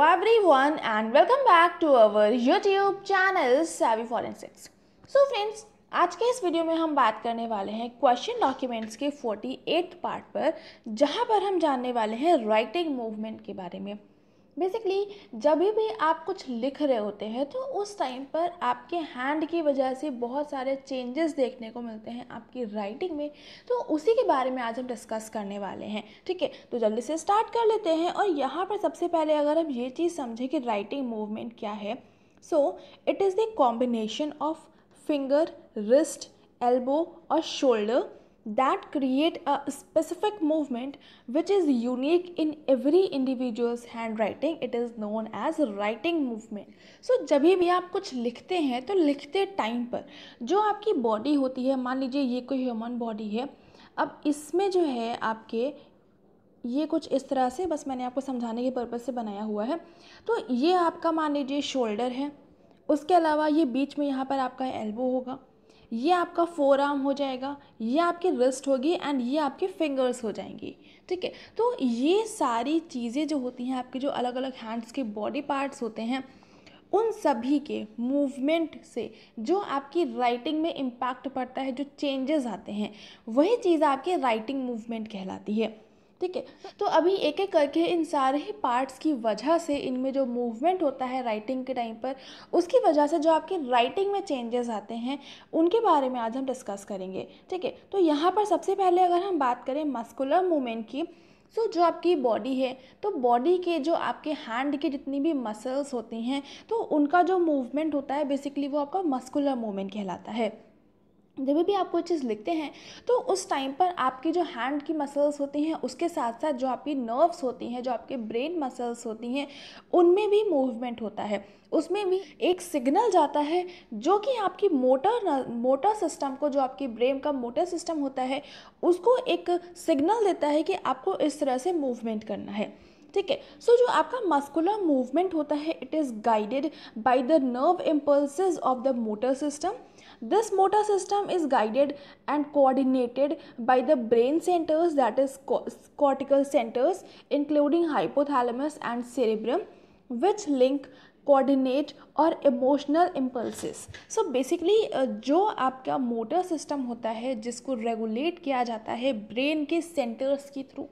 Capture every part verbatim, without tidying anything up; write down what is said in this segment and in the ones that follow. Hello everyone and welcome back to our YouTube channel Savvy Forensics. So friends, आज के इस video में हम बात करने वाले हैं क्वेश्चन डॉक्यूमेंट्स के अड़तालीसवें पार्ट पर, जहाँ पर हम जानने वाले हैं राइटिंग मूवमेंट के बारे में। बेसिकली जब भी आप कुछ लिख रहे होते हैं तो उस टाइम पर आपके हैंड की वजह से बहुत सारे चेंजेस देखने को मिलते हैं आपकी राइटिंग में, तो उसी के बारे में आज हम डिस्कस करने वाले हैं। ठीक है, तो जल्दी से स्टार्ट कर लेते हैं। और यहाँ पर सबसे पहले अगर हम ये चीज़ समझें कि राइटिंग मूवमेंट क्या है, so it is the combination of finger, wrist, elbow और shoulder that create a specific movement which is unique in every individual's handwriting. It is known as writing movement. So जब भी आप कुछ लिखते हैं तो लिखते टाइम पर जो आपकी बॉडी होती है, मान लीजिए ये कोई ह्यूमन बॉडी है, अब इसमें जो है आपके ये कुछ इस तरह से, बस मैंने आपको समझाने के पर्पज़ से बनाया हुआ है। तो ये आपका मान लीजिए शोल्डर है, उसके अलावा ये बीच में यहाँ पर आपका एल्बो होगा, ये आपका फोर आर्म हो जाएगा, ये आपकी रिस्ट होगी एंड ये आपके फिंगर्स हो जाएंगी। ठीक है, तो ये सारी चीज़ें जो होती हैं आपके, जो अलग अलग हैंड्स के बॉडी पार्ट्स होते हैं, उन सभी के मूवमेंट से जो आपकी राइटिंग में इम्पैक्ट पड़ता है, जो चेंजेस आते हैं, वही चीज़ आपके राइटिंग मूवमेंट कहलाती है। ठीक है, तो अभी एक एक करके इन सारे ही पार्ट्स की वजह से, इनमें जो मूवमेंट होता है राइटिंग के टाइम पर, उसकी वजह से जो आपकी राइटिंग में चेंजेस आते हैं, उनके बारे में आज हम डिस्कस करेंगे। ठीक है, तो यहाँ पर सबसे पहले अगर हम बात करें मस्कुलर मूवमेंट की, सो so, जो आपकी बॉडी है, तो बॉडी के जो आपके हैंड के जितनी भी मसल्स होती हैं, तो उनका जो मूवमेंट होता है बेसिकली वो आपका मस्कुलर मूवमेंट कहलाता है। जब भी आप कोई चीज़ लिखते हैं तो उस टाइम पर आपकी जो हैंड की मसल्स होती हैं, उसके साथ साथ जो आपकी नर्व्स होती हैं, जो आपके ब्रेन मसल्स होती हैं, उनमें भी मूवमेंट होता है। उसमें भी एक सिग्नल जाता है जो कि आपकी मोटर मोटर सिस्टम को, जो आपकी ब्रेन का मोटर सिस्टम होता है, उसको एक सिग्नल देता है कि आपको इस तरह से मूवमेंट करना है। ठीक है, सो जो आपका मस्कुलर मूवमेंट होता है, it is guided by the nerve impulses of the motor system. This motor system is guided and coordinated by the brain centers, that is cortical centers, including hypothalamus and cerebrum, which link, coordinate और emotional impulses. So basically जो आपका motor system होता है, जिसको regulate किया जाता है brain के centers के through.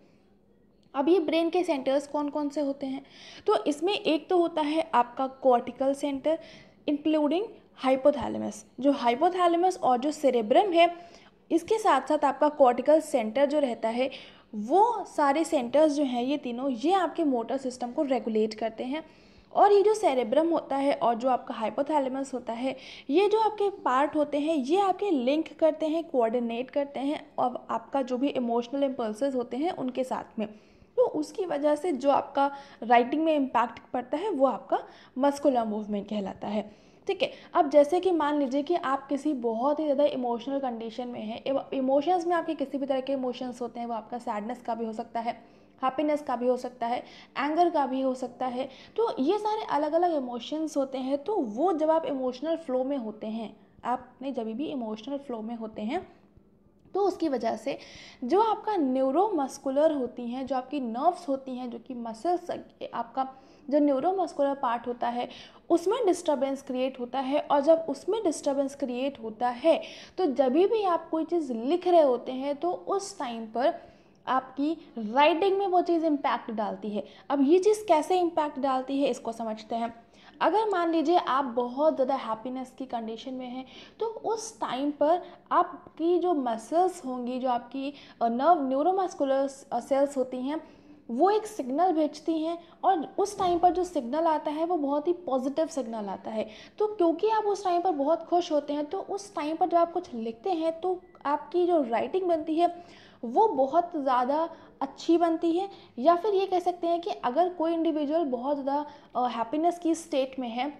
अब ये ब्रेन के centers कौन कौन से होते हैं, तो इसमें एक तो होता है आपका cortical center, including हाइपोथैलेमस. जो हाइपोथैलेमस और जो सेरेब्रम है, इसके साथ साथ आपका कॉर्टिकल सेंटर जो रहता है, वो सारे सेंटर्स जो हैं, ये तीनों, ये आपके मोटर सिस्टम को रेगुलेट करते हैं। और ये जो सेरेब्रम होता है और जो आपका हाइपोथैलेमस होता है, ये जो आपके पार्ट होते हैं, ये आपके लिंक करते हैं, कोऑर्डिनेट करते हैं और आपका जो भी इमोशनल इम्पल्सेस होते हैं उनके साथ में, तो उसकी वजह से जो आपका राइटिंग में इम्पैक्ट पड़ता है वो आपका मस्कुलर मूवमेंट कहलाता है। ठीक है, अब जैसे कि मान लीजिए कि आप किसी बहुत ही ज़्यादा इमोशनल कंडीशन में हैं, इमोशंस में आपके किसी भी तरह के इमोशंस होते हैं, वो आपका सैडनेस का भी हो सकता है, हैप्पीनेस का भी हो सकता है, एंगर का भी हो सकता है, तो ये सारे अलग अलग इमोशंस होते हैं। तो वो जब आप इमोशनल फ्लो में होते हैं, आपने जब भी इमोशनल फ्लो में होते हैं, तो उसकी वजह से जो आपका न्यूरोमस्कुलर होती हैं, जो आपकी नर्व्स होती हैं, जो कि मसल्स, आपका जो न्यूरोमस्कुलर पार्ट होता है, उसमें डिस्टर्बेंस क्रिएट होता है। और जब उसमें डिस्टर्बेंस क्रिएट होता है, तो जब भी आप कोई चीज़ लिख रहे होते हैं, तो उस टाइम पर आपकी राइटिंग में वो चीज़ इम्पैक्ट डालती है। अब ये चीज़ कैसे इम्पैक्ट डालती है, इसको समझते हैं। अगर मान लीजिए आप बहुत ज़्यादा हैप्पीनेस की कंडीशन में हैं, तो उस टाइम पर आपकी जो मसल्स होंगी, जो आपकी नर्व न्यूरोमस्कुलर सेल्स होती हैं, वो एक सिग्नल भेजती हैं। और उस टाइम पर जो सिग्नल आता है वो बहुत ही पॉजिटिव सिग्नल आता है। तो क्योंकि आप उस टाइम पर बहुत खुश होते हैं, तो उस टाइम पर जब आप कुछ लिखते हैं, तो आपकी जो राइटिंग बनती है वो बहुत ज़्यादा अच्छी बनती है। या फिर ये कह सकते हैं कि अगर कोई इंडिविजुअल बहुत ज़्यादा हैप्पीनेस की स्टेट में है,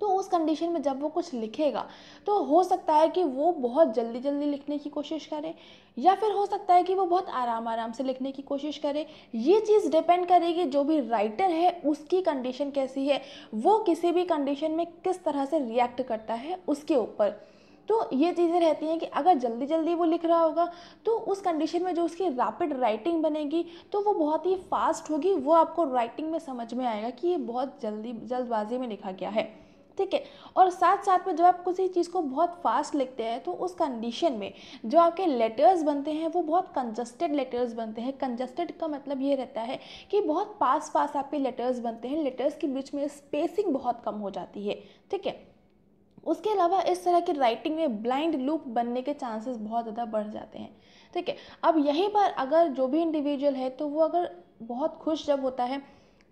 तो उस कंडीशन में जब वो कुछ लिखेगा, तो हो सकता है कि वो बहुत जल्दी जल्दी लिखने की कोशिश करे, या फिर हो सकता है कि वो बहुत आराम आराम से लिखने की कोशिश करे। ये चीज़ डिपेंड करेगी जो भी राइटर है उसकी कंडीशन कैसी है, वो किसी भी कंडीशन में किस तरह से रिएक्ट करता है उसके ऊपर। तो ये चीज़ें रहती हैं कि अगर जल्दी जल्दी वो लिख रहा होगा तो उस कंडीशन में जो उसकी रैपिड राइटिंग बनेगी तो वो बहुत ही फास्ट होगी, वो आपको राइटिंग में समझ में आएगा कि ये बहुत जल्दी जल्दबाजी में लिखा गया है, ठीक है। और साथ साथ में जब आप किसी चीज़ को बहुत फास्ट लिखते हैं तो उस कंडीशन में जो आपके लेटर्स बनते हैं वो बहुत कंजस्टेड लेटर्स बनते हैं। कंजस्टेड का मतलब ये रहता है कि बहुत पास पास आपके लेटर्स बनते हैं, लेटर्स के बीच में स्पेसिंग बहुत कम हो जाती है, ठीक है। उसके अलावा इस तरह की राइटिंग में ब्लाइंड लूप बनने के चांसेस बहुत ज़्यादा बढ़ जाते हैं, ठीक है। अब यहीं पर अगर जो भी इंडिविजुअल है तो वो अगर बहुत खुश जब होता है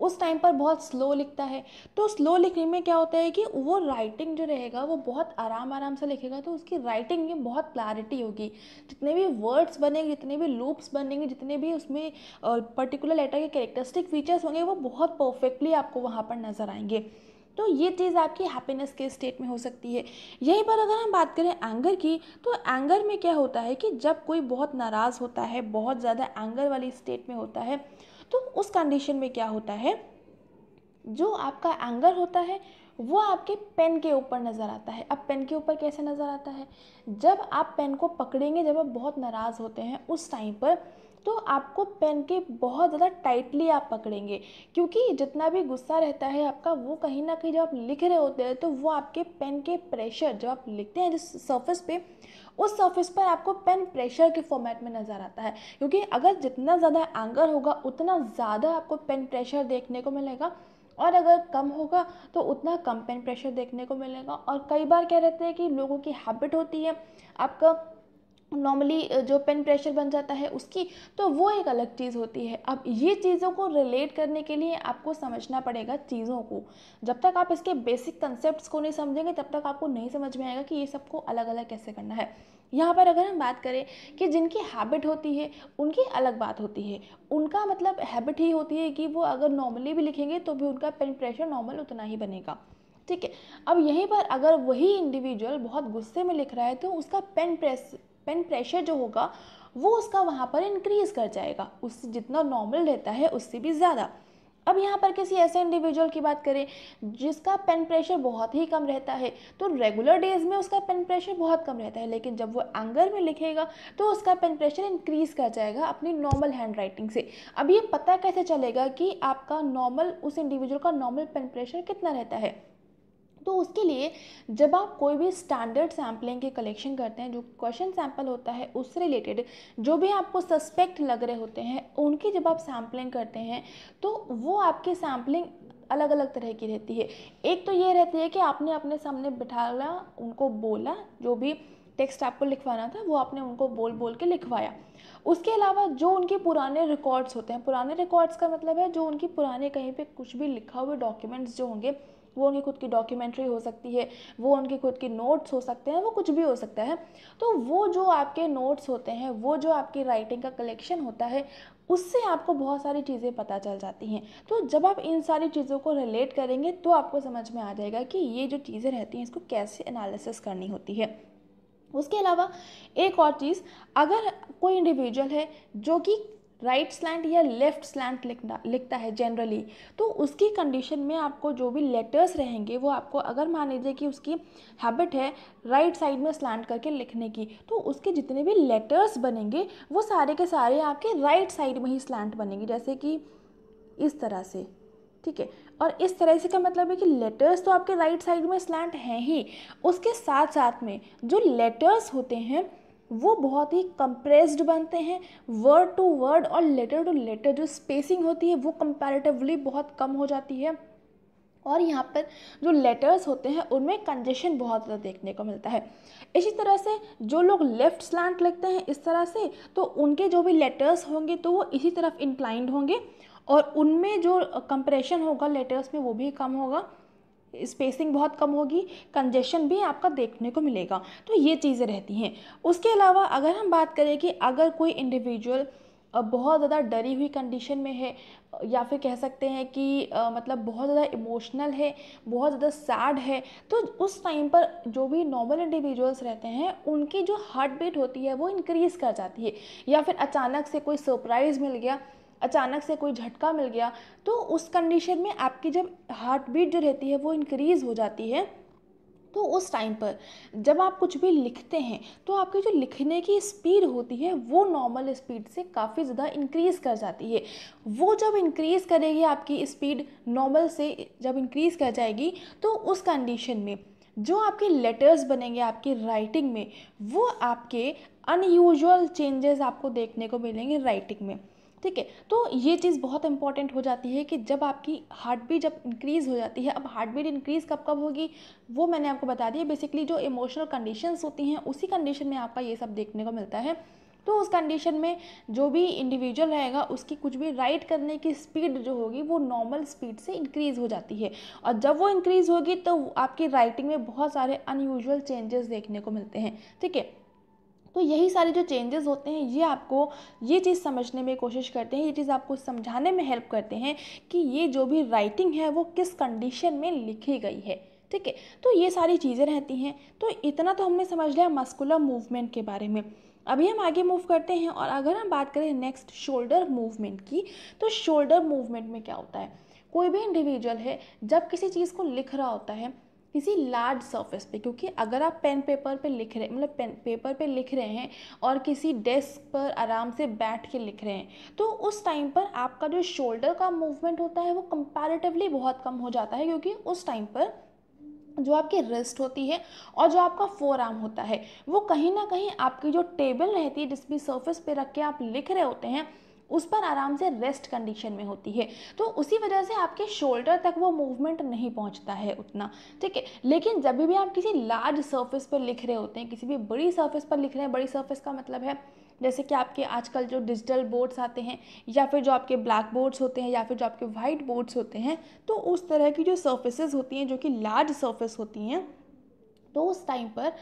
उस टाइम पर बहुत स्लो लिखता है, तो स्लो लिखने में क्या होता है कि वो राइटिंग जो रहेगा वो बहुत आराम आराम से लिखेगा, तो उसकी राइटिंग में बहुत क्लैरिटी होगी। जितने भी वर्ड्स बनेंगे, जितने भी लूप्स बनेंगे, जितने भी उसमें पर्टिकुलर लेटर के कैरेक्टरिस्टिक फीचर्स होंगे वो बहुत परफेक्टली आपको वहाँ पर नज़र आएंगे। तो ये चीज़ आपकी हैप्पीनेस के स्टेट में हो सकती है। यहीं पर अगर हम बात करें एंगर की, तो एंगर में क्या होता है कि जब कोई बहुत नाराज़ होता है, बहुत ज़्यादा एंगर वाली स्टेट में होता है, तो उस कंडीशन में क्या होता है, जो आपका एंगर होता है वो आपके पेन के ऊपर नज़र आता है। अब पेन के ऊपर कैसे नज़र आता है, जब आप पेन को पकड़ेंगे, जब आप बहुत नाराज़ होते हैं उस टाइम पर, तो आपको पेन के बहुत ज़्यादा टाइटली आप पकड़ेंगे, क्योंकि जितना भी गुस्सा रहता है आपका वो कहीं ना कहीं जब आप लिख रहे होते हैं तो वो आपके पेन के प्रेशर, जब आप लिखते हैं जिस सरफेस पे, उस सरफेस पर आपको पेन प्रेशर के फॉर्मेट में नज़र आता है। क्योंकि अगर जितना ज़्यादा एंगर होगा उतना ज़्यादा आपको पेन प्रेशर देखने को मिलेगा, और अगर कम होगा तो उतना कम पेन प्रेशर देखने को मिलेगा। और कई बार क्या रहता है कि लोगों की हैबिट होती है, आपका नॉर्मली जो पेन प्रेशर बन जाता है उसकी, तो वो एक अलग चीज़ होती है। अब ये चीज़ों को रिलेट करने के लिए आपको समझना पड़ेगा चीज़ों को। जब तक आप इसके बेसिक कंसेप्ट्स को नहीं समझेंगे तब तक आपको नहीं समझ में आएगा कि ये सबको अलग अलग कैसे करना है। यहाँ पर अगर हम बात करें कि जिनकी हैबिट होती है उनकी अलग बात होती है, उनका मतलब हैबिट ही होती है कि वो अगर नॉर्मली भी लिखेंगे तो भी उनका पेन प्रेशर नॉर्मल उतना ही बनेगा, ठीक है। अब यहीं पर अगर वही इंडिविजुअल बहुत गुस्से में लिख रहा है तो उसका पेन प्रेस पेन प्रेशर जो होगा वो उसका वहाँ पर इंक्रीज़ कर जाएगा, उससे जितना नॉर्मल रहता है उससे भी ज़्यादा। अब यहाँ पर किसी ऐसे इंडिविजुअल की बात करें जिसका पेन प्रेशर बहुत ही कम रहता है, तो रेगुलर डेज में उसका पेन प्रेशर बहुत कम रहता है, लेकिन जब वो एंगर में लिखेगा तो उसका पेन प्रेशर इंक्रीज़ कर जाएगा अपनी नॉर्मल हैंड राइटिंग से। अब ये पता कैसे चलेगा कि आपका नॉर्मल, उस इंडिविजुअल का नॉर्मल पेन प्रेशर कितना रहता है, तो उसके लिए जब आप कोई भी स्टैंडर्ड सैम्पलिंग के कलेक्शन करते हैं, जो क्वेश्चन सैंपल होता है उससे रिलेटेड जो भी आपको सस्पेक्ट लग रहे होते हैं उनकी जब आप सैम्पलिंग करते हैं तो वो आपकी सैम्पलिंग अलग अलग तरह की रहती है। एक तो ये रहती है कि आपने अपने सामने बिठाया, उनको बोला, जो भी टेक्स्ट आपको लिखवाना था वो आपने उनको बोल बोल के लिखवाया। उसके अलावा जो उनके पुराने रिकॉर्ड्स होते हैं, पुराने रिकॉर्ड्स का मतलब है जो उनकी पुराने कहीं पर कुछ भी लिखा हुए डॉक्यूमेंट्स जो होंगे, वो उनकी खुद की डॉक्यूमेंट्री हो सकती है, वो उनकी खुद की नोट्स हो सकते हैं, वो कुछ भी हो सकता है। तो वो जो आपके नोट्स होते हैं, वो जो आपकी राइटिंग का कलेक्शन होता है, उससे आपको बहुत सारी चीज़ें पता चल जाती हैं। तो जब आप इन सारी चीज़ों को रिलेट करेंगे तो आपको समझ में आ जाएगा कि ये जो चीज़ें रहती हैं इसको कैसे एनालिसिस करनी होती है। उसके अलावा एक और चीज़, अगर कोई इंडिविजुअल है जो कि राइट स्लैंट या लेफ़्ट स्लैंट लिखना लिखता है जनरली, तो उसकी कंडीशन में आपको जो भी लेटर्स रहेंगे वो आपको, अगर मान लीजिए कि उसकी हैबिट है राइट साइड में स्लैंट करके लिखने की, तो उसके जितने भी लेटर्स बनेंगे वो सारे के सारे आपके राइट साइड में ही स्लैंट बनेंगे, जैसे कि इस तरह से, ठीक है। और इस तरह से का मतलब है कि लेटर्स तो आपके राइट साइड में स्लैंट हैं ही, उसके साथ साथ में जो लेटर्स होते हैं वो बहुत ही कंप्रेस्ड बनते हैं। वर्ड टू वर्ड और लेटर टू लेटर जो स्पेसिंग होती है वो कंपैरेटिवली बहुत कम हो जाती है, और यहाँ पर जो लेटर्स होते हैं उनमें कंजेशन बहुत ज़्यादा देखने को मिलता है। इसी तरह से जो लोग लेफ़्ट स्लैंट लिखते हैं इस तरह से, तो उनके जो भी लेटर्स होंगे तो वो इसी तरफ इंक्लाइंड होंगे, और उनमें जो कंप्रेशन होगा लेटर्स में वो भी कम होगा, स्पेसिंग बहुत कम होगी, कंजेशन भी आपका देखने को मिलेगा। तो ये चीज़ें रहती हैं। उसके अलावा अगर हम बात करें कि अगर कोई इंडिविजुअल बहुत ज़्यादा डरी हुई कंडीशन में है, या फिर कह सकते हैं कि आ, मतलब बहुत ज़्यादा इमोशनल है, बहुत ज़्यादा सैड है, तो उस टाइम पर जो भी नॉर्मल इंडिविजुअल्स रहते हैं उनकी जो हार्ट बीट होती है वो इंक्रीज़ कर जाती है। या फिर अचानक से कोई सरप्राइज़ मिल गया, अचानक से कोई झटका मिल गया, तो उस कंडीशन में आपकी जब हार्ट बीट जो रहती है वो इंक्रीज़ हो जाती है, तो उस टाइम पर जब आप कुछ भी लिखते हैं तो आपकी जो लिखने की स्पीड होती है वो नॉर्मल स्पीड से काफ़ी ज़्यादा इंक्रीज़ कर जाती है। वो जब इंक्रीज़ करेगी आपकी स्पीड नॉर्मल से जब इंक्रीज़ कर जाएगी तो उस कंडीशन में जो आपके लेटर्स बनेंगे आपकी राइटिंग में वो आपके अनयूजुअल चेंजेस आपको देखने को मिलेंगे राइटिंग में, ठीक है। तो ये चीज़ बहुत इंपॉर्टेंट हो जाती है कि जब आपकी हार्ट बीट जब इंक्रीज़ हो जाती है। अब हार्ट बीट इंक्रीज़ कब कब होगी वो मैंने आपको बता दिया। बेसिकली जो इमोशनल कंडीशंस होती हैं उसी कंडीशन में आपका ये सब देखने को मिलता है। तो उस कंडीशन में जो भी इंडिविजुअल रहेगा उसकी कुछ भी राइट करने की स्पीड जो होगी वो नॉर्मल स्पीड से इंक्रीज़ हो जाती है और जब वो इंक्रीज़ होगी तो आपकी राइटिंग में बहुत सारे अनयूजुअल चेंजेस देखने को मिलते हैं, ठीक है। तो यही सारे जो चेंजेस होते हैं ये आपको ये चीज़ समझने में कोशिश करते हैं, ये चीज़ आपको समझाने में हेल्प करते हैं कि ये जो भी राइटिंग है वो किस कंडीशन में लिखी गई है, ठीक है। तो ये सारी चीज़ें रहती हैं। तो इतना तो हमने समझ लिया मस्कुलर मूवमेंट के बारे में। अभी हम आगे मूव करते हैं और अगर हम बात करें नेक्स्ट शोल्डर मूवमेंट की, तो शोल्डर मूवमेंट में क्या होता है, कोई भी इंडिविजुअल है जब किसी चीज़ को लिख रहा होता है किसी लार्ज सरफेस पे, क्योंकि अगर आप पेन पेपर पे लिख रहे मतलब पेन पेपर पे लिख रहे हैं और किसी डेस्क पर आराम से बैठ के लिख रहे हैं तो उस टाइम पर आपका जो शोल्डर का मूवमेंट होता है वो कंपैरेटिवली बहुत कम हो जाता है, क्योंकि उस टाइम पर जो आपकी रिस्ट होती है और जो आपका फोर आर्म होता है वो कहीं ना कहीं आपकी जो टेबल रहती है जिस भी सरफेस पे रख के आप लिख रहे होते हैं उस पर आराम से रेस्ट कंडीशन में होती है। तो उसी वजह से आपके शोल्डर तक वो मूवमेंट नहीं पहुंचता है उतना, ठीक है। लेकिन जब भी आप किसी लार्ज सरफेस पर लिख रहे होते हैं, किसी भी बड़ी सरफेस पर लिख रहे हैं, बड़ी सरफेस का मतलब है जैसे कि आपके आजकल जो डिजिटल बोर्ड्स आते हैं या फिर जो आपके ब्लैक बोर्ड्स होते हैं या फिर जो आपके वाइट बोर्ड्स होते हैं, तो उस तरह की जो सर्फेसेज होती हैं जो कि लार्ज सर्फेस होती हैं तो उस टाइम पर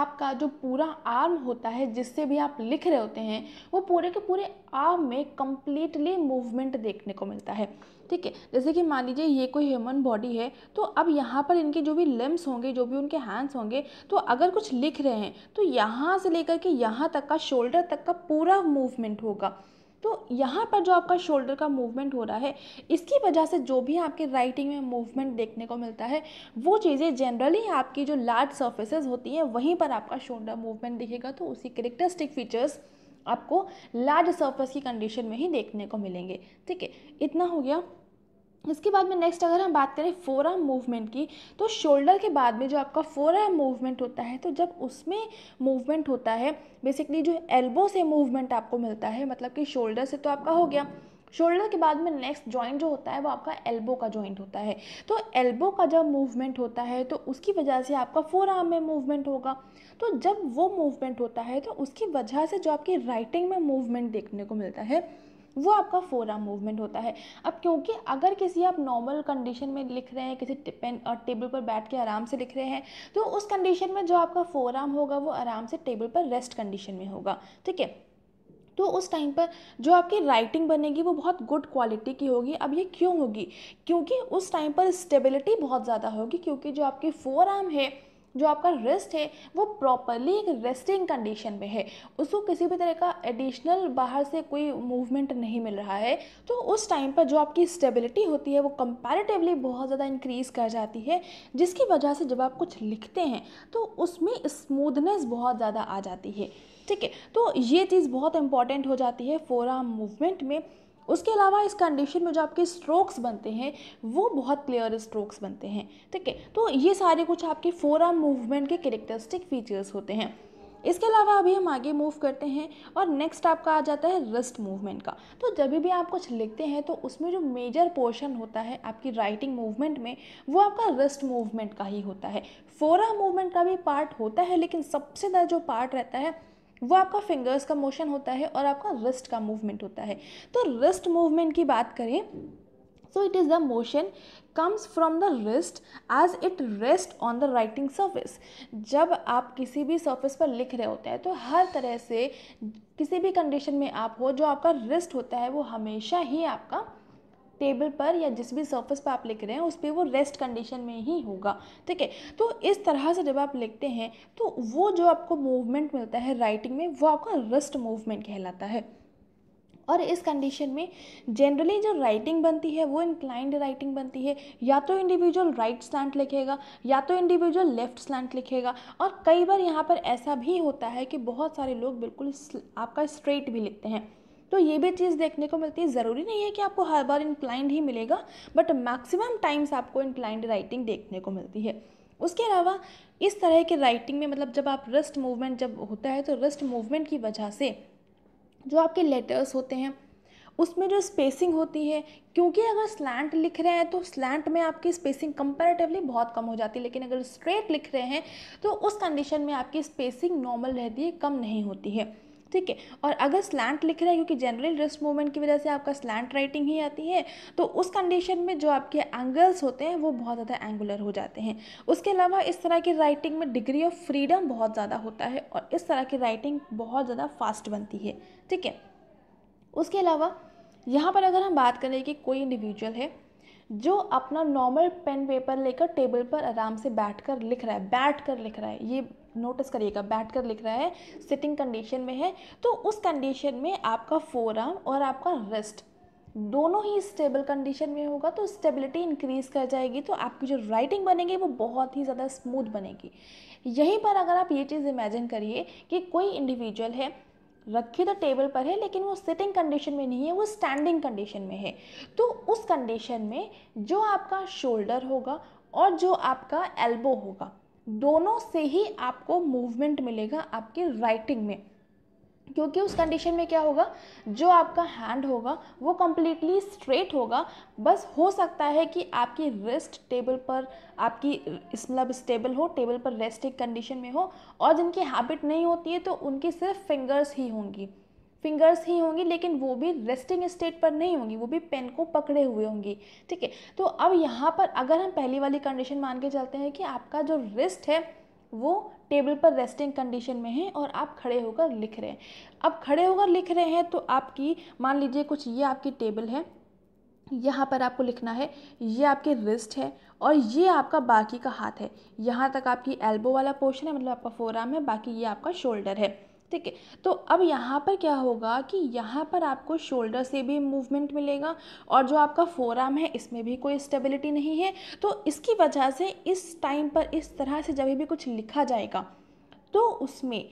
आपका जो पूरा आर्म होता है जिससे भी आप लिख रहे होते हैं वो पूरे के पूरे आर्म में कम्प्लीटली मूवमेंट देखने को मिलता है, ठीक है। जैसे कि मान लीजिए ये कोई ह्यूमन बॉडी है तो अब यहाँ पर इनके जो भी लिम्स होंगे जो भी उनके हैंड्स होंगे तो अगर कुछ लिख रहे हैं तो यहाँ से लेकर के यहाँ तक का शोल्डर तक का पूरा मूवमेंट होगा। तो यहाँ पर जो आपका शोल्डर का मूवमेंट हो रहा है इसकी वजह से जो भी आपके राइटिंग में मूवमेंट देखने को मिलता है वो चीज़ें जनरली आपकी जो लार्ज सरफेसेस होती हैं वहीं पर आपका शोल्डर मूवमेंट दिखेगा। तो उसी कैरेक्टरिस्टिक फीचर्स आपको लार्ज सरफेस की कंडीशन में ही देखने को मिलेंगे, ठीक है। इतना हो गया। इसके बाद में नेक्स्ट अगर हम बात करें फोरआर्म मूवमेंट की, तो शोल्डर के बाद में जो आपका फोरआर्म मूवमेंट होता है तो जब उसमें मूवमेंट होता है बेसिकली जो एल्बो से मूवमेंट आपको मिलता है, मतलब कि शोल्डर से तो आपका हो गया, शोल्डर के बाद में नेक्स्ट जॉइंट जो होता है वो आपका एल्बो का जॉइंट होता है। तो एल्बो का जब मूवमेंट होता है तो उसकी वजह से आपका फोरआर्म में मूवमेंट होगा। तो जब वो मूवमेंट होता है तो उसकी वजह से जो आपकी राइटिंग में मूवमेंट देखने को मिलता है वो आपका फोरआर्म मूवमेंट होता है। अब क्योंकि अगर किसी आप नॉर्मल कंडीशन में लिख रहे हैं, किसी पेन और टेबल पर बैठ के आराम से लिख रहे हैं, तो उस कंडीशन में जो आपका फोरआर्म होगा वो आराम से टेबल पर रेस्ट कंडीशन में होगा, ठीक है। तो उस टाइम पर जो आपकी राइटिंग बनेगी वो बहुत गुड क्वालिटी की होगी। अब ये क्यों होगी, क्योंकि उस टाइम पर स्टेबिलिटी बहुत ज़्यादा होगी, क्योंकि जो आपकी फोरआर्म है जो आपका रेस्ट है वो प्रॉपरली एक रेस्टिंग कंडीशन में है, उसको किसी भी तरह का एडिशनल बाहर से कोई मूवमेंट नहीं मिल रहा है। तो उस टाइम पर जो आपकी स्टेबिलिटी होती है वो कंपैरेटिवली बहुत ज़्यादा इंक्रीज़ कर जाती है, जिसकी वजह से जब आप कुछ लिखते हैं तो उसमें स्मूथनेस बहुत ज़्यादा आ जाती है, ठीक है। तो ये चीज़ बहुत इंपॉर्टेंट हो जाती है फोरआर्म मूवमेंट में। उसके अलावा इस कंडीशन में जो आपके स्ट्रोक्स बनते हैं वो बहुत क्लियर स्ट्रोक्स बनते हैं, ठीक है। तो ये सारे कुछ आपके फोरआर्म मूवमेंट के कैरेक्टरिस्टिक फीचर्स होते हैं। इसके अलावा अभी हम आगे मूव करते हैं और नेक्स्ट आपका आ जाता है रिस्ट मूवमेंट का। तो जब भी आप कुछ लिखते हैं तो उसमें जो मेजर पोर्शन होता है आपकी राइटिंग मूवमेंट में वो आपका रिस्ट मूवमेंट का ही होता है। फोरआर्म मूवमेंट का भी पार्ट होता है लेकिन सबसे ज़्यादा जो पार्ट रहता है वो आपका फिंगर्स का मोशन होता है और आपका रिस्ट का मूवमेंट होता है। तो रिस्ट मूवमेंट की बात करें so it is the motion comes from the wrist as it rest on the writing surface. जब आप किसी भी सर्फेस पर लिख रहे होते हैं तो हर तरह से किसी भी कंडीशन में आप हो जो आपका रिस्ट होता है वो हमेशा ही आपका टेबल पर या जिस भी सर्फेस पर आप लिख रहे हैं उस पर वो रेस्ट कंडीशन में ही होगा, ठीक है। तो इस तरह से जब आप लिखते हैं तो वो जो आपको मूवमेंट मिलता है राइटिंग में वो आपका रिस्ट मूवमेंट कहलाता है। और इस कंडीशन में जनरली जो राइटिंग बनती है वो इंक्लाइंड राइटिंग बनती है, या तो इंडिविजुअल राइट स्लैंट लिखेगा या तो इंडिविजुअल लेफ्ट स्लैंट लिखेगा। और कई बार यहाँ पर ऐसा भी होता है कि बहुत सारे लोग बिल्कुल आपका स्ट्रेट भी लिखते हैं, तो ये भी चीज़ देखने को मिलती है। ज़रूरी नहीं है कि आपको हर बार इंक्लाइंड ही मिलेगा, बट मैक्सिमम टाइम्स आपको इंक्लाइंड राइटिंग देखने को मिलती है। उसके अलावा इस तरह के राइटिंग में मतलब जब आप रिस्ट मूवमेंट जब होता है तो रिस्ट मूवमेंट की वजह से जो आपके लेटर्स होते हैं उसमें जो स्पेसिंग होती है, क्योंकि अगर स्लैंट लिख रहे हैं तो स्लैंट में आपकी स्पेसिंग कंपैरेटिवली बहुत कम हो जाती है, लेकिन अगर स्ट्रेट लिख रहे हैं तो उस कंडीशन में आपकी स्पेसिंग नॉर्मल रहती है, कम नहीं होती है, ठीक है। और अगर स्लैंट लिख रहे हैं क्योंकि जनरल रिस्ट मूवमेंट की वजह से आपका स्लैंट राइटिंग ही आती है, तो उस कंडीशन में जो आपके एंगल्स होते हैं वो बहुत ज़्यादा एंगुलर हो जाते हैं। उसके अलावा इस तरह की राइटिंग में डिग्री ऑफ फ्रीडम बहुत ज़्यादा होता है और इस तरह की राइटिंग बहुत ज़्यादा फास्ट बनती है, ठीक है। उसके अलावा यहाँ पर अगर हम बात करें कि कोई इंडिविजुअल है जो अपना नॉर्मल पेन पेपर लेकर टेबल पर आराम से बैठकर लिख रहा है, बैठकर लिख रहा है, ये नोटिस करिएगा, बैठकर लिख रहा है, सिटिंग कंडीशन में है, तो उस कंडीशन में आपका फोरआर्म और आपका रिस्ट दोनों ही स्टेबल कंडीशन में होगा, तो स्टेबिलिटी इंक्रीज़ कर जाएगी, तो आपकी जो राइटिंग बनेगी वो बहुत ही ज़्यादा स्मूथ बनेगी। यहीं पर अगर आप ये चीज़ इमेजिन करिए कि कोई इंडिविजुअल है, रखी तो टेबल पर है लेकिन वो सिटिंग कंडीशन में नहीं है, वो स्टैंडिंग कंडीशन में है, तो उस कंडीशन में जो आपका शोल्डर होगा और जो आपका एल्बो होगा दोनों से ही आपको मूवमेंट मिलेगा आपकी राइटिंग में, क्योंकि उस कंडीशन में क्या होगा, जो आपका हैंड होगा वो कम्प्लीटली स्ट्रेट होगा, बस हो सकता है कि आपकी रिस्ट टेबल पर आपकी मतलब स्टेबल हो, टेबल पर रेस्ट एक कंडीशन में हो, और जिनकी हैबिट नहीं होती है तो उनकी सिर्फ फिंगर्स ही होंगी, फिंगर्स ही होंगी लेकिन वो भी रेस्टिंग स्टेट पर नहीं होंगी, वो भी पेन को पकड़े हुए होंगी, ठीक है। तो अब यहाँ पर अगर हम पहली वाली कंडीशन मान के चलते हैं कि आपका जो रिस्ट है वो टेबल पर रेस्टिंग कंडीशन में है और आप खड़े होकर लिख रहे हैं, अब खड़े होकर लिख रहे हैं तो आपकी मान लीजिए कुछ ये आपकी टेबल है, यहाँ पर आपको लिखना है, ये आपके रिस्ट है और ये आपका बाकी का हाथ है, यहाँ तक आपकी एल्बो वाला पोर्शन है मतलब आपका फोरआर्म है, बाकी ये आपका शोल्डर है, ठीक है। तो अब यहाँ पर क्या होगा कि यहाँ पर आपको शोल्डर से भी मूवमेंट मिलेगा और जो आपका फोरआर्म है इसमें भी कोई स्टेबिलिटी नहीं है, तो इसकी वजह से इस टाइम पर इस तरह से जब भी कुछ लिखा जाएगा तो उसमें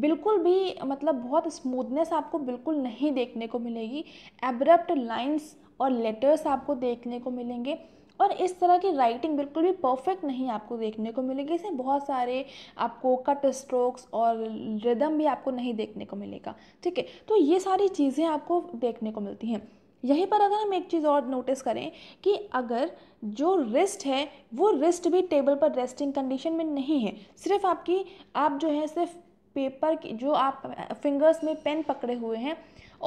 बिल्कुल भी मतलब बहुत स्मूथनेस आपको बिल्कुल नहीं देखने को मिलेगी, एब्रप्ट लाइंस और लेटर्स आपको देखने को मिलेंगे और इस तरह की राइटिंग बिल्कुल भी परफेक्ट नहीं आपको देखने को मिलेगी, इसमें बहुत सारे आपको कट स्ट्रोक्स और रिदम भी आपको नहीं देखने को मिलेगा, ठीक है। तो ये सारी चीज़ें आपको देखने को मिलती हैं। यहीं पर अगर हम एक चीज़ और नोटिस करें कि अगर जो रिस्ट है वो रिस्ट भी टेबल पर रेस्टिंग कंडीशन में नहीं है, सिर्फ आपकी आप जो है सिर्फ पेपर की जो आप फिंगर्स में पेन पकड़े हुए हैं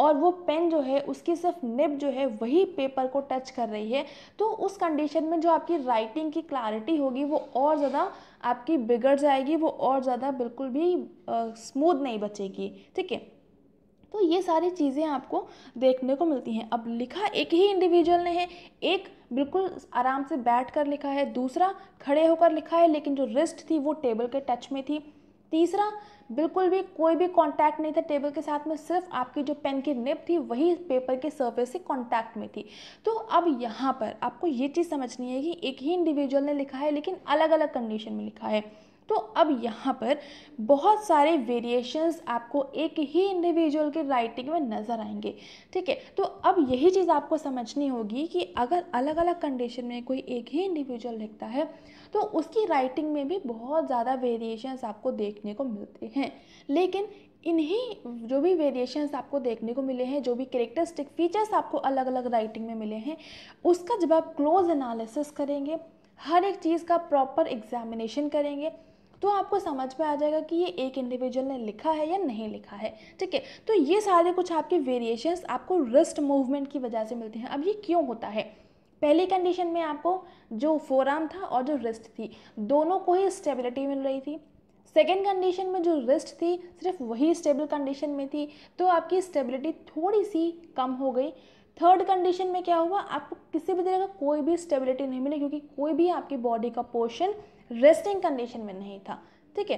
और वो पेन जो है उसकी सिर्फ निब जो है वही पेपर को टच कर रही है, तो उस कंडीशन में जो आपकी राइटिंग की क्लैरिटी होगी वो और ज़्यादा आपकी बिगड़ जाएगी, वो और ज़्यादा बिल्कुल भी स्मूथ नहीं बचेगी, ठीक है। तो ये सारी चीज़ें आपको देखने को मिलती हैं। अब लिखा एक ही इंडिविजुअल ने है, एक बिल्कुल आराम से बैठ कर लिखा है, दूसरा खड़े होकर लिखा है लेकिन जो रिस्ट थी वो टेबल के टच में थी, तीसरा बिल्कुल भी कोई भी कांटेक्ट नहीं था टेबल के साथ में, सिर्फ आपकी जो पेन की निब थी वही पेपर के सरफेस से कांटेक्ट में थी। तो अब यहाँ पर आपको ये चीज़ समझनी है कि एक ही इंडिविजुअल ने लिखा है लेकिन अलग अलग कंडीशन में लिखा है, तो अब यहाँ पर बहुत सारे वेरिएशंस आपको एक ही इंडिविजुअल के राइटिंग में नज़र आएंगे, ठीक है। तो अब यही चीज़ आपको समझनी होगी कि अगर अलग अलग कंडीशन में कोई एक ही इंडिविजुअल लिखता है तो उसकी राइटिंग में भी बहुत ज़्यादा वेरिएशंस आपको देखने को मिलते हैं, लेकिन इन्हीं जो भी वेरिएशंस आपको देखने को मिले हैं, जो भी कैरेक्टरिस्टिक फीचर्स आपको अलग अलग राइटिंग में मिले हैं, उसका जब आप क्लोज एनालिसिस करेंगे, हर एक चीज़ का प्रॉपर एग्जामिनेशन करेंगे, तो आपको समझ में आ जाएगा कि ये एक इंडिविजुअल ने लिखा है या नहीं लिखा है, ठीक है। तो ये सारे कुछ आपके वेरिएशंस आपको रिस्ट मूवमेंट की वजह से मिलते हैं। अब ये क्यों होता है? पहली कंडीशन में आपको जो फोरआर्म था और जो रिस्ट थी दोनों को ही स्टेबिलिटी मिल रही थी, सेकेंड कंडीशन में जो रिस्ट थी सिर्फ वही स्टेबल कंडीशन में थी तो आपकी स्टेबिलिटी थोड़ी सी कम हो गई, थर्ड कंडीशन में क्या हुआ, आपको किसी भी तरह का कोई भी स्टेबिलिटी नहीं मिली क्योंकि कोई भी आपकी बॉडी का पोर्शन रेस्टिंग कंडीशन में नहीं था, ठीक है।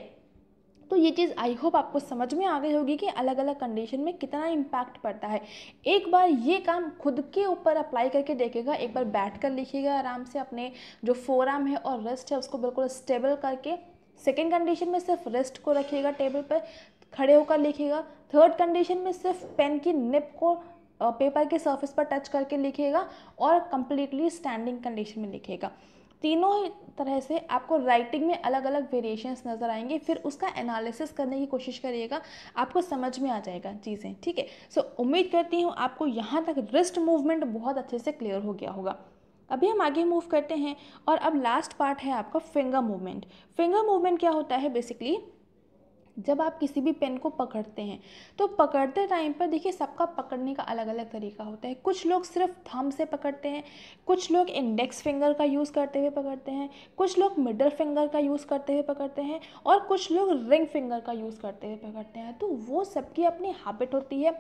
तो ये चीज़ आई होप आपको समझ में आ गई होगी कि अलग अलग कंडीशन में कितना इम्पैक्ट पड़ता है। एक बार ये काम खुद के ऊपर अप्लाई करके देखिएगा, एक बार बैठ कर लिखिएगा आराम से, अपने जो फोरआर्म है और रिस्ट है उसको बिल्कुल स्टेबल करके। सेकेंड कंडीशन में सिर्फ रिस्ट को रखिएगा टेबल पर, खड़े होकर लिखिएगा। थर्ड कंडीशन में सिर्फ पेन की निप को पेपर के सरफेस पर टच करके लिखिएगा, और कम्प्लीटली स्टैंडिंग कंडीशन में लिखिएगा। तीनों ही तरह से आपको राइटिंग में अलग अलग वेरिएशंस नज़र आएंगे, फिर उसका एनालिसिस करने की कोशिश करिएगा, आपको समझ में आ जाएगा चीज़ें। ठीक है, सो उम्मीद करती हूँ आपको यहाँ तक रिस्ट मूवमेंट बहुत अच्छे से क्लियर हो गया होगा। अभी हम आगे मूव करते हैं, और अब लास्ट पार्ट है आपका फिंगर मूवमेंट। फिंगर मूवमेंट क्या होता है? बेसिकली जब आप किसी भी पेन को पकड़ते हैं तो पकड़ते टाइम पर देखिए सबका पकड़ने का अलग अलग तरीका होता है। कुछ लोग सिर्फ थंब से पकड़ते हैं, कुछ लोग इंडेक्स फिंगर का यूज़ करते हुए पकड़ते हैं, कुछ लोग मिडल फिंगर का यूज़ करते हुए पकड़ते हैं, और कुछ लोग रिंग फिंगर का यूज़ करते हुए पकड़ते हैं। तो वो सबकी अपनी हैबिट होती है,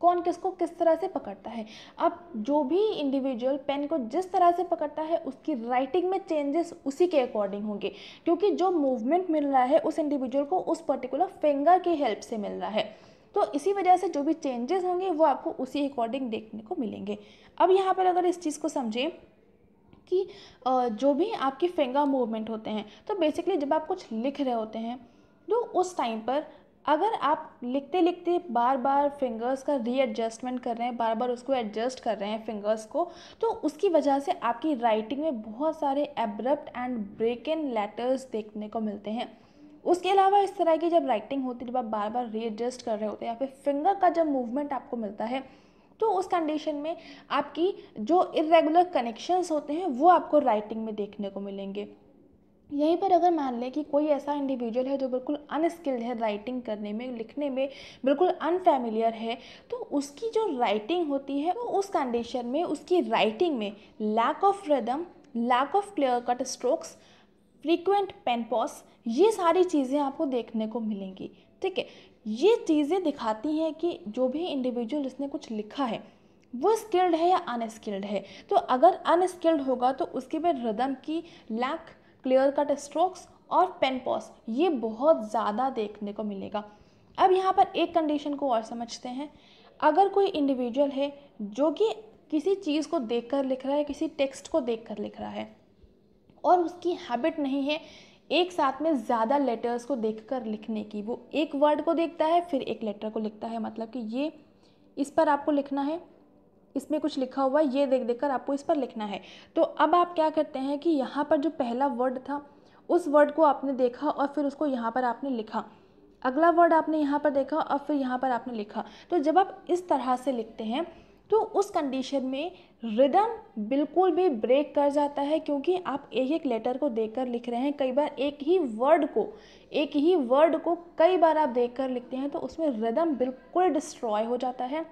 कौन किसको किस तरह से पकड़ता है। अब जो भी इंडिविजुअल पेन को जिस तरह से पकड़ता है उसकी राइटिंग में चेंजेस उसी के अकॉर्डिंग होंगे, क्योंकि जो मूवमेंट मिल रहा है उस इंडिविजुअल को उस पर्टिकुलर फिंगर की हेल्प से मिल रहा है। तो इसी वजह से जो भी चेंजेस होंगे वो आपको उसी अकॉर्डिंग देखने को मिलेंगे। अब यहाँ पर अगर इस चीज़ को समझें कि जो भी आपके फिंगर मूवमेंट होते हैं, तो बेसिकली जब आप कुछ लिख रहे होते हैं तो उस टाइम पर अगर आप लिखते लिखते बार बार फिंगर्स का रीएडजस्टमेंट कर रहे हैं, बार बार उसको एडजस्ट कर रहे हैं फिंगर्स को, तो उसकी वजह से आपकी राइटिंग में बहुत सारे abrupt and break in letters देखने को मिलते हैं। उसके अलावा इस तरह की जब राइटिंग होती है, जब आप बार बार रीएडजस्ट कर रहे होते हैं या फिर फिंगर का जब मूवमेंट आपको मिलता है, तो उस कंडीशन में आपकी जो इर्रेगुलर कनेक्शंस होते हैं वो आपको राइटिंग में देखने को मिलेंगे। यहीं पर अगर मान लें कि कोई ऐसा इंडिविजुअल है जो बिल्कुल अनस्किल्ड है राइटिंग करने में, लिखने में बिल्कुल अनफेमिलियर है, तो उसकी जो राइटिंग होती है वो उस कंडीशन में उसकी राइटिंग में lack of rhythm, lack of clear cut strokes, frequent pen pause, ये सारी चीज़ें आपको देखने को मिलेंगी। ठीक है, ये चीज़ें दिखाती हैं कि जो भी इंडिविजुअल जिसने कुछ लिखा है वो स्किल्ड है या अनस्किल्ड है। तो अगर अनस्किल्ड होगा तो उसके पर रिदम की लैक, क्लियर कट स्ट्रोक्स और पेन पॉज ये बहुत ज़्यादा देखने को मिलेगा। अब यहाँ पर एक कंडीशन को और समझते हैं। अगर कोई इंडिविजुअल है जो कि किसी चीज़ को देखकर लिख रहा है, किसी टेक्स्ट को देखकर लिख रहा है, और उसकी हैबिट नहीं है एक साथ में ज़्यादा लेटर्स को देखकर लिखने की, वो एक वर्ड को देखता है फिर एक लेटर को लिखता है, मतलब कि ये इस पर आपको लिखना है, इसमें कुछ लिखा हुआ है, ये देख देख कर आपको इस पर लिखना है। तो अब आप क्या करते हैं कि यहाँ पर जो पहला वर्ड था उस वर्ड को आपने देखा और फिर उसको यहाँ पर आपने लिखा, अगला वर्ड आपने यहाँ पर देखा और फिर यहाँ पर आपने लिखा। तो जब आप इस तरह से लिखते हैं तो उस कंडीशन में रिदम बिल्कुल भी ब्रेक कर जाता है, क्योंकि आप एक एक लेटर को देखकर लिख रहे हैं। कई बार एक ही वर्ड को एक ही वर्ड को कई बार आप देखकर लिखते हैं, तो उसमें रिदम बिल्कुल डिस्ट्रॉय हो जाता है।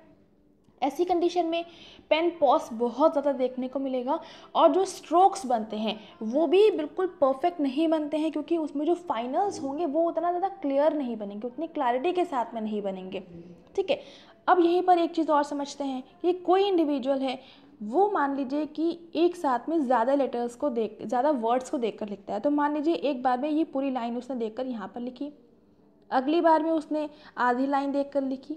ऐसी कंडीशन में पेन पॉज बहुत ज़्यादा देखने को मिलेगा, और जो स्ट्रोक्स बनते हैं वो भी बिल्कुल परफेक्ट नहीं बनते हैं, क्योंकि उसमें जो फाइनल्स होंगे वो उतना ज़्यादा क्लियर नहीं बनेंगे, उतनी क्लैरिटी के साथ में नहीं बनेंगे। ठीक है, अब यहीं पर एक चीज़ और समझते हैं कि कोई इंडिविजुअल है वो मान लीजिए कि एक साथ में ज़्यादा लेटर्स को देख ज़्यादा वर्ड्स को देख कर लिखता है। तो मान लीजिए एक बार में ये पूरी लाइन उसने देख कर यहाँ पर लिखी, अगली बार में उसने आधी लाइन देख कर लिखी,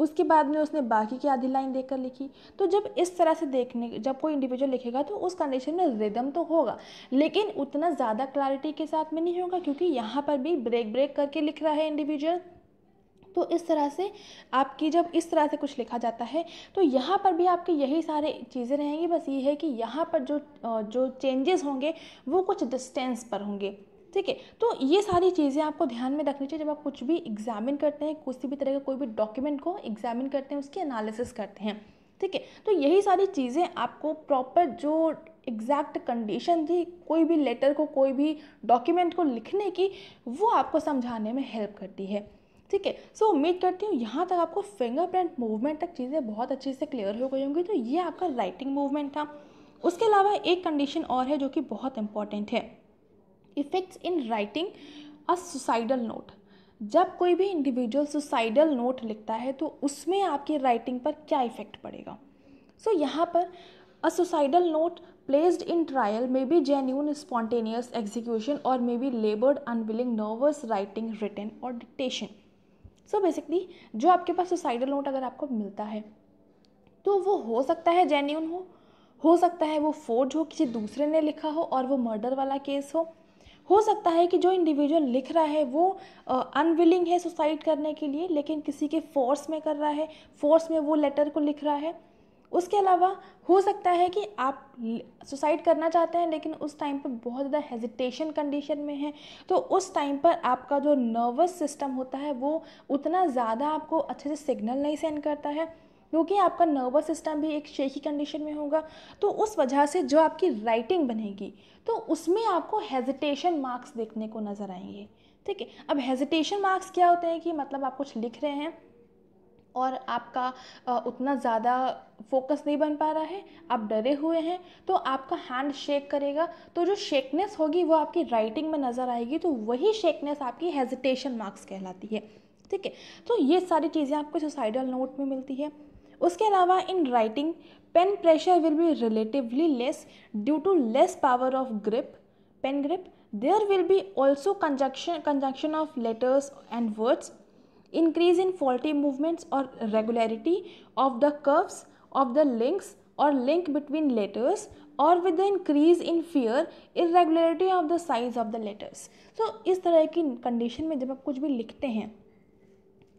उसके बाद में उसने बाकी की आधी लाइन देखकर लिखी। तो जब इस तरह से देखने जब कोई इंडिविजुअल लिखेगा तो उस कंडीशन में रिदम तो होगा, लेकिन उतना ज़्यादा क्लैरिटी के साथ में नहीं होगा, क्योंकि यहाँ पर भी ब्रेक ब्रेक करके लिख रहा है इंडिविजुअल। तो इस तरह से आपकी जब इस तरह से कुछ लिखा जाता है तो यहाँ पर भी आपके यही सारे चीज़ें रहेंगी। बस ये है कि यहाँ पर जो जो चेंजेस होंगे वो कुछ डिस्टेंस पर होंगे। ठीक है, तो ये सारी चीज़ें आपको ध्यान में रखनी चाहिए जब आप कुछ भी एग्जामिन करते हैं, किसी भी तरह का कोई भी डॉक्यूमेंट को एग्जामिन करते हैं, उसकी एनालिसिस करते हैं। ठीक है, तो यही सारी चीज़ें आपको प्रॉपर जो एग्जैक्ट कंडीशन थी कोई भी लेटर को, कोई भी डॉक्यूमेंट को लिखने की, वो आपको समझाने में हेल्प करती है। ठीक है, सो उम्मीद करती हूँ यहाँ तक आपको फिंगरप्रिंट मूवमेंट तक चीज़ें बहुत अच्छे से क्लियर हो गई होंगी। तो ये आपका राइटिंग मूवमेंट था। उसके अलावा एक कंडीशन और है जो कि बहुत इंपॉर्टेंट है, effects in writing a suicidal note. जब कोई भी इंडिविजुअल सुसाइडल नोट लिखता है तो उसमें आपकी राइटिंग पर क्या इफ़ेक्ट पड़ेगा। सो so, यहाँ पर a suicidal note placed in trial may be genuine spontaneous execution or may be labored unwilling nervous writing written or dictation. So so basically जो आपके पास सुसाइडल नोट अगर आपको मिलता है तो वो हो सकता है जेन्यून हो हो सकता है वो फोर्ज हो, किसी दूसरे ने लिखा हो और वो मर्डर वाला केस हो हो सकता है कि जो इंडिविजुअल लिख रहा है वो अनविलिंग uh, है सुसाइड करने के लिए, लेकिन किसी के फोर्स में कर रहा है, फोर्स में वो लेटर को लिख रहा है. उसके अलावा हो सकता है कि आप सुसाइड करना चाहते हैं लेकिन उस टाइम पर बहुत ज़्यादा हेजिटेशन कंडीशन में है, तो उस टाइम पर आपका जो नर्वस सिस्टम होता है वो उतना ज़्यादा आपको अच्छे से सिग्नल नहीं सेंड करता है, क्योंकि आपका नर्वस सिस्टम भी एक शेकी कंडीशन में होगा. तो उस वजह से जो आपकी राइटिंग बनेगी तो उसमें आपको हेजिटेशन मार्क्स देखने को नज़र आएंगे. ठीक है, अब हेजिटेशन मार्क्स क्या होते हैं कि मतलब आप कुछ लिख रहे हैं और आपका आ, उतना ज़्यादा फोकस नहीं बन पा रहा है, आप डरे हुए हैं, तो आपका हैंड शेक करेगा, तो जो शेकनेस होगी वो आपकी राइटिंग में नज़र आएगी, तो वही शेकनेस आपकी हेजिटेशन मार्क्स कहलाती है. ठीक है, तो ये सारी चीज़ें आपको सुसाइडल नोट में मिलती है. उसके अलावा in writing pen pressure will be relatively less due to less power of grip pen grip. There will be also conjunction conjunction of letters and words, increase in faulty movements or regularity of the curves of the links or link between letters, or with the increase in fear irregularity of the size of the letters. So इस तरह की condition में जब आप कुछ भी लिखते हैं,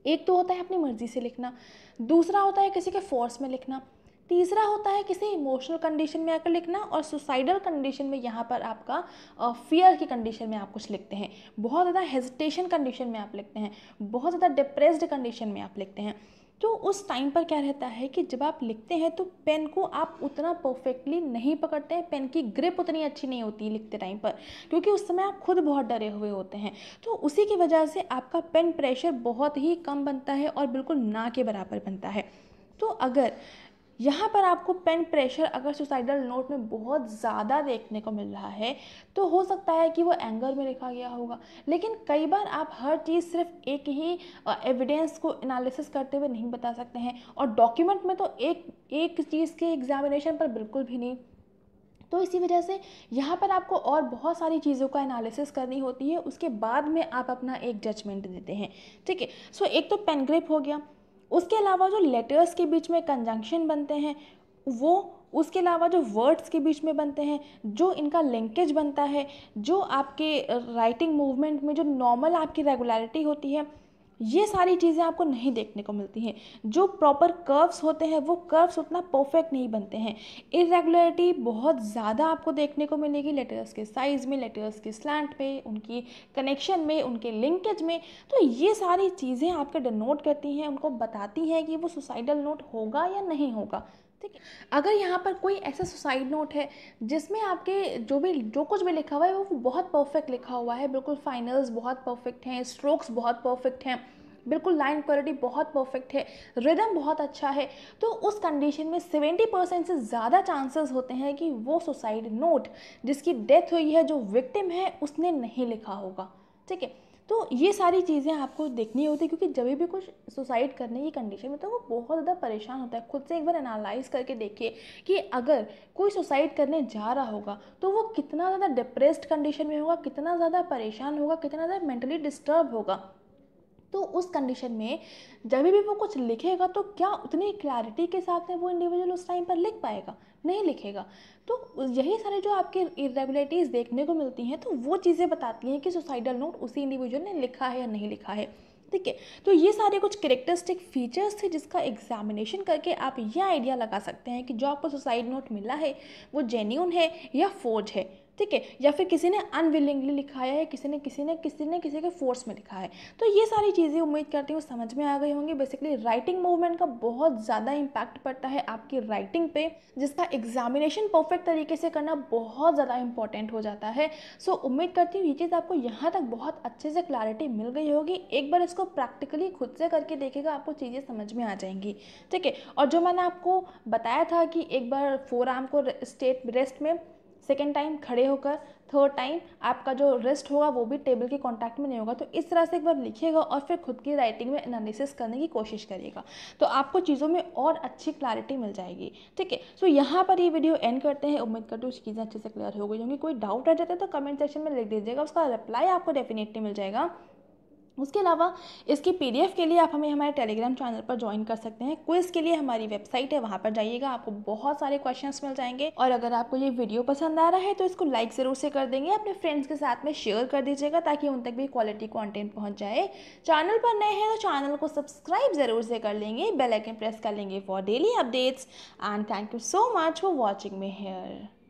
एक तो होता है अपनी मर्जी से लिखना, दूसरा होता है किसी के force में लिखना, तीसरा होता है किसी इमोशनल कंडीशन में आकर लिखना, और सुसाइडल कंडीशन में यहाँ पर आपका फियर की कंडीशन में आप कुछ लिखते हैं, बहुत ज़्यादा हेजिटेशन कंडीशन में आप लिखते हैं, बहुत ज़्यादा डिप्रेस्ड कंडीशन में आप लिखते हैं. तो उस टाइम पर क्या रहता है कि जब आप लिखते हैं तो पेन को आप उतना परफेक्टली नहीं पकड़ते हैं, पेन की ग्रिप उतनी अच्छी नहीं होती लिखते टाइम पर, क्योंकि उस समय आप खुद बहुत डरे हुए होते हैं. तो उसी की वजह से आपका पेन प्रेशर बहुत ही कम बनता है और बिल्कुल ना के बराबर बनता है. तो अगर यहाँ पर आपको पेन प्रेशर अगर सुसाइडल नोट में बहुत ज़्यादा देखने को मिल रहा है तो हो सकता है कि वो एंगर में लिखा गया होगा, लेकिन कई बार आप हर चीज़ सिर्फ एक ही एविडेंस को एनालिसिस करते हुए नहीं बता सकते हैं, और डॉक्यूमेंट में तो एक एक चीज़ के एग्जामिनेशन पर बिल्कुल भी नहीं. तो इसी वजह से यहाँ पर आपको और बहुत सारी चीज़ों का एनालिसिस करनी होती है, उसके बाद में आप अपना एक जजमेंट देते हैं. ठीक है, सो एक तो पेन ग्रिप हो गया, उसके अलावा जो लेटर्स के बीच में कंजंक्शन बनते हैं वो, उसके अलावा जो वर्ड्स के बीच में बनते हैं, जो इनका लिंकेज बनता है, जो आपके राइटिंग मूवमेंट में जो नॉर्मल आपकी रेगुलरिटी होती है, ये सारी चीज़ें आपको नहीं देखने को मिलती हैं. जो प्रॉपर कर्व्स होते हैं वो कर्व्स उतना परफेक्ट नहीं बनते हैं. इरेगुलरिटी बहुत ज़्यादा आपको देखने को मिलेगी लेटर्स के साइज़ में, लेटर्स की स्लैंट में, उनकी कनेक्शन में, उनके लिंकेज में. तो ये सारी चीज़ें आपके डिनोट करती हैं, उनको बताती हैं कि वो सुसाइडल नोट होगा या नहीं होगा. ठीक है, अगर यहाँ पर कोई ऐसा सुसाइड नोट है जिसमें आपके जो भी जो कुछ भी लिखा हुआ है वो बहुत परफेक्ट लिखा हुआ है, बिल्कुल फाइनल्स बहुत परफेक्ट हैं, स्ट्रोक्स बहुत परफेक्ट हैं, बिल्कुल लाइन क्वालिटी बहुत परफेक्ट है, रिदम बहुत अच्छा है, तो उस कंडीशन में सत्तर परसेंट से ज़्यादा चांसेस होते हैं कि वो सुसाइड नोट जिसकी डेथ हुई है, जो विक्टिम है, उसने नहीं लिखा होगा. ठीक है, तो ये सारी चीज़ें आपको देखनी होती है, क्योंकि जब भी कुछ सुसाइड करने की कंडीशन में तो वो बहुत ज़्यादा परेशान होता है. खुद से एक बार एनालाइज करके देखिए कि अगर कोई सुसाइड करने जा रहा होगा तो वो कितना ज़्यादा डिप्रेस्ड कंडीशन में होगा, कितना ज़्यादा परेशान होगा, कितना ज़्यादा मेंटली डिस्टर्ब होगा. तो उस कंडीशन में जब भी वो कुछ लिखेगा तो क्या उतनी क्लैरिटी के साथ में वो इंडिविजुअल उस टाइम पर लिख पाएगा? नहीं लिखेगा. तो यही सारे जो आपके इरेगुलरिटीज़ देखने को मिलती हैं तो वो चीज़ें बताती हैं कि सुसाइडल नोट उसी इंडिविजुअल ने लिखा है या नहीं लिखा है. ठीक है, तो ये सारे कुछ कैरेक्टरिस्टिक फीचर्स थे जिसका एग्जामिनेशन करके आप ये आइडिया लगा सकते हैं कि जो आपको सुसाइड नोट मिला है वो जेन्यून है या फोर्ज है. ठीक है, या फिर किसी ने अनविलिंगली लिखाया है, किसी ने किसी ने किसी ने किसी के फोर्स में लिखा है. तो ये सारी चीज़ें उम्मीद करती हूँ समझ में आ गई होंगी. बेसिकली राइटिंग मूवमेंट का बहुत ज़्यादा इम्पैक्ट पड़ता है आपकी राइटिंग पे, जिसका एग्जामिनेशन परफेक्ट तरीके से करना बहुत ज़्यादा इंपॉर्टेंट हो जाता है. सो उम्मीद करती हूँ ये चीज़ आपको यहाँ तक बहुत अच्छे से क्लैरिटी मिल गई होगी. एक बार इसको प्रैक्टिकली खुद से करके देखिएगा, आपको चीज़ें समझ में आ जाएंगी. ठीक है, और जो मैंने आपको बताया था कि एक बार फोरआर्म को स्टेट रेस्ट में सेकेंड टाइम खड़े होकर, थर्ड टाइम आपका जो रिस्ट होगा वो भी टेबल के कॉन्टैक्ट में नहीं होगा। तो इस तरह से एक बार लिखिएगा और फिर खुद की राइटिंग में एनालिसिस करने की कोशिश करिएगा, तो आपको चीज़ों में और अच्छी क्लैरिटी मिल जाएगी। ठीक है, सो यहाँ पर ये वीडियो एंड करते हैं। उम्मीद करती हूँ चीज़ें अच्छे से क्लियर हो गई होंगी। कोई डाउट रह जाता है तो कमेंट सेक्शन में लिख दीजिएगा, उसका रिप्लाई आपको डेफिनेटली मिल जाएगा। उसके अलावा इसकी पीडीएफ के लिए आप हमें हमारे टेलीग्राम चैनल पर ज्वाइन कर सकते हैं। क्विज़ के लिए हमारी वेबसाइट है, वहाँ पर जाइएगा, आपको बहुत सारे क्वेश्चंस मिल जाएंगे। और अगर आपको ये वीडियो पसंद आ रहा है तो इसको लाइक ज़रूर से कर देंगे, अपने फ्रेंड्स के साथ में शेयर कर दीजिएगा ताकि उन तक भी क्वालिटी कॉन्टेंट पहुँच जाए। चैनल पर नए हैं तो चैनल को सब्सक्राइब ज़रूर से कर लेंगे, बेल आइकन प्रेस कर लेंगे for daily updates. And thank you so much for watching me here.